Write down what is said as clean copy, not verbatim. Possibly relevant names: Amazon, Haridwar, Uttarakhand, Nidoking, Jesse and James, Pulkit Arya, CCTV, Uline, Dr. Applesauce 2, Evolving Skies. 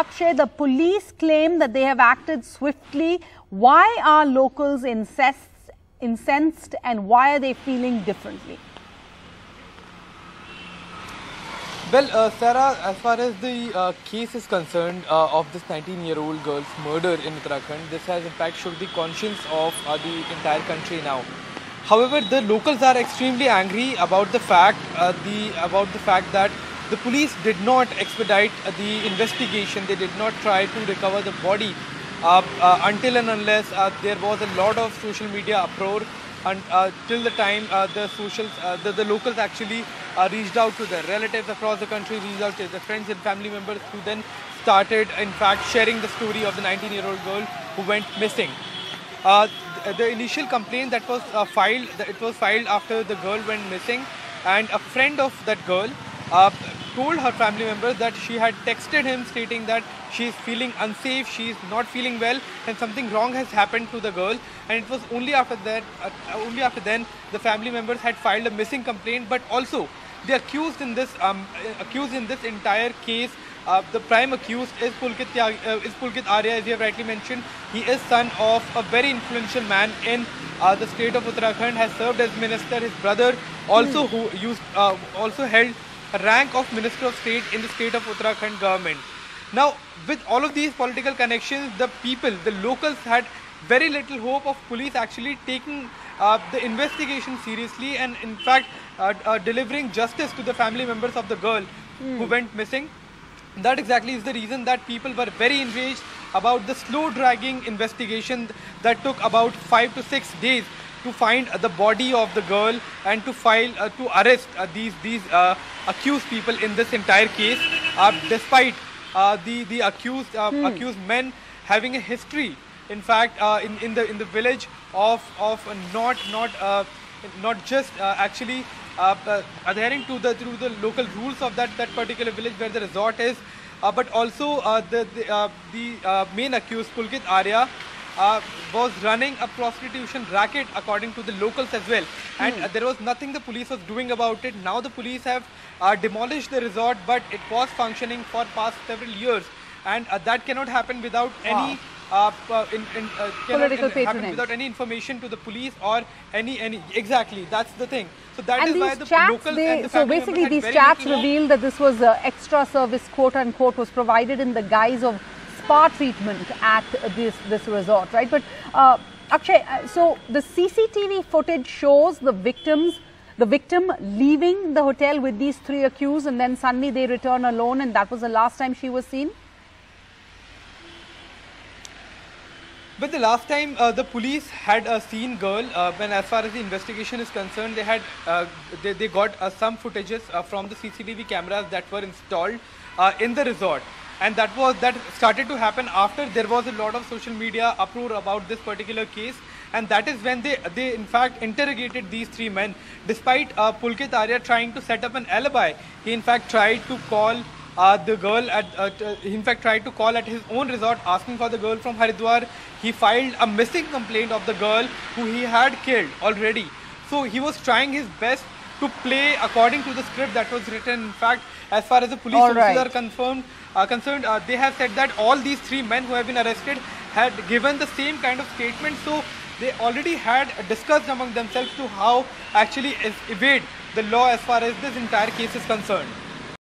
Akshay, the police claim that they have acted swiftly. Why are locals incensed and why are they feeling differently? Well, Sarah, as far as the case is concerned of this 19-year-old girl's murder in Uttarakhand, this has in fact shook the conscience of the entire country now. However, the locals are extremely angry about the fact that the police did not expedite the investigation. They did not try to recover the body until and unless there was a lot of social media uproar. And till the time the locals actually reached out to their relatives across the country, reached out to their friends and family members, who then started, in fact, sharing the story of the 19-year-old girl who went missing. The initial complaint that was filed, it was filed after the girl went missing, and a friend of that girl told her family members that she had texted him stating that she is feeling unsafe, she is not feeling well, and something wrong has happened to the girl. And it was only after that, the family members had filed a missing complaint. But also, the accused in this entire case, the prime accused is Pulkit Arya, as you have rightly mentioned. He is son of a very influential man in the state of Uttarakhand, has served as minister. His brother also who used also held a rank of Minister of State in the state of Uttarakhand government. Now, with all of these political connections, the people, the locals, had very little hope of police actually taking the investigation seriously and, in fact, delivering justice to the family members of the girl who went missing. That exactly is the reason that people were very enraged about the slow dragging investigation that took about 5 to 6 days to find the body of the girl and to file to arrest these accused people in this entire case, despite the accused men having a history, in fact, in the village of not just adhering to the local rules of that particular village where the resort is, but also the main accused, Pulkit Arya, was running a prostitution racket, according to the locals as well. And there was nothing the police was doing about it. Now the police have demolished the resort, but it was functioning for past several years, and that cannot happen without any political patronage, without any information to the police or any. Exactly, that's the thing. So that is why the locals and the family members had very little hope. So basically, these chats reveal that this was extra service, quote unquote, was provided in the guise of spa treatment at this resort, right? But Akshay, so the CCTV footage shows the victim leaving the hotel with these three accused, and then suddenly they return alone, and that was the last time she was seen. But the last time the police had seen girl, when as far as the investigation is concerned, they had they got some footages from the CCTV cameras that were installed in the resort. And that started to happen after there was a lot of social media uproar about this particular case, and that is when they in fact interrogated these three men. Despite Pulkit Arya trying to set up an alibi, he in fact tried to call the girl at his own resort, asking for the girl from Haridwar. He filed a missing complaint of the girl who he had killed already. So he was trying his best to play according to the script that was written. In fact, as far as the police officers are concerned, they have said that all these three men who have been arrested had given the same kind of statement, so they already had discussed among themselves to how actually evade the law as far as this entire case is concerned.